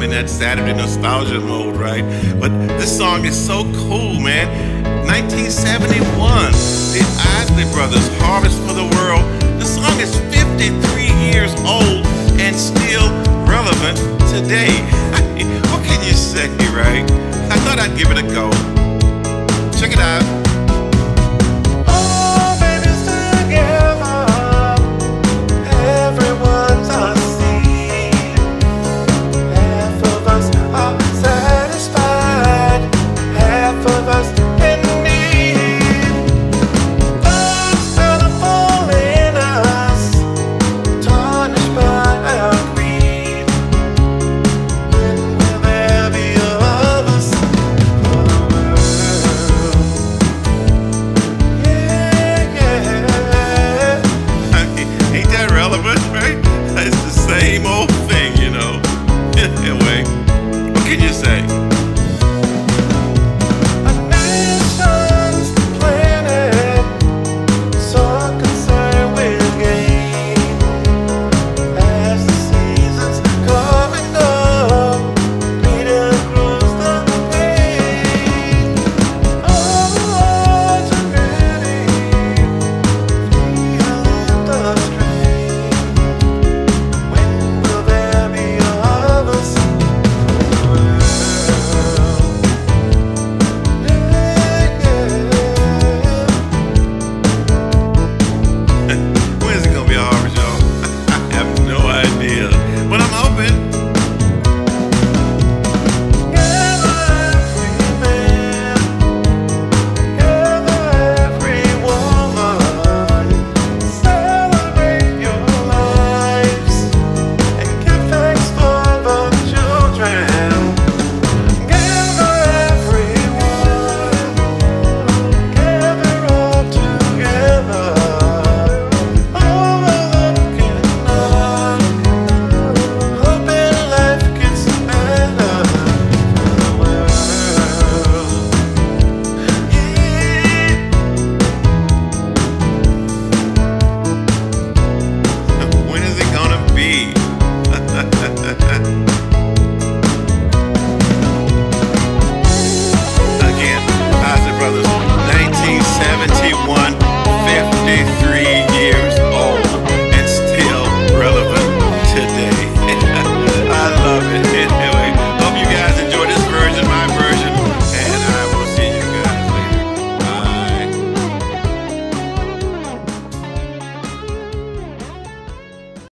I'm in that Saturday nostalgia mode, right? But this song is so cool, man. 1971, the Isley Brothers, Harvest for the World. The song is 53 years old and still relevant today. What can you say, right? I thought I'd give it a go. Check it out.